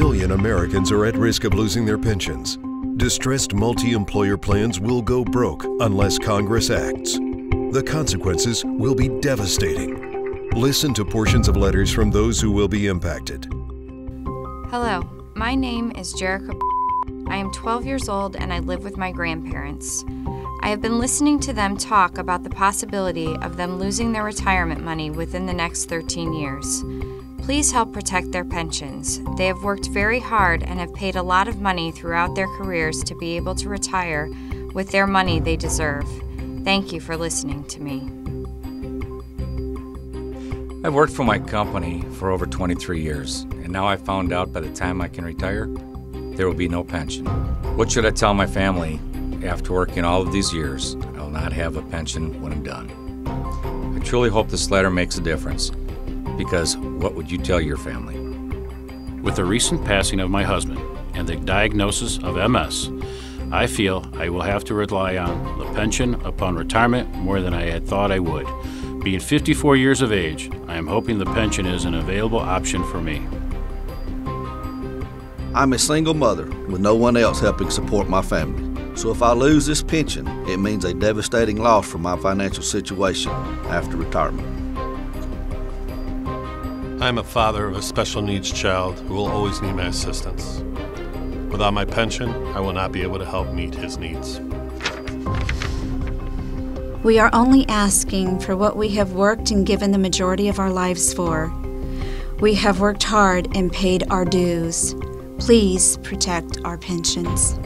1 million Americans are at risk of losing their pensions. Distressed multi-employer plans will go broke unless Congress acts. The consequences will be devastating. Listen to portions of letters from those who will be impacted. Hello, my name is Jerica. I am 12 years old and I live with my grandparents. I have been listening to them talk about the possibility of them losing their retirement money within the next 13 years. Please help protect their pensions. They have worked very hard and have paid a lot of money throughout their careers to be able to retire with their money they deserve. Thank you for listening to me. I've worked for my company for over 23 years, and now I found out by the time I can retire, there will be no pension. What should I tell my family? After working all of these years, I will not have a pension when I'm done. I truly hope this letter makes a difference, because what would you tell your family? With the recent passing of my husband and the diagnosis of MS, I feel I will have to rely on the pension upon retirement more than I had thought I would. Being 54 years of age, I am hoping the pension is an available option for me. I'm a single mother with no one else helping support my family. So if I lose this pension, it means a devastating loss for my financial situation after retirement. I'm a father of a special needs child who will always need my assistance. Without my pension, I will not be able to help meet his needs. We are only asking for what we have worked and given the majority of our lives for. We have worked hard and paid our dues. Please protect our pensions.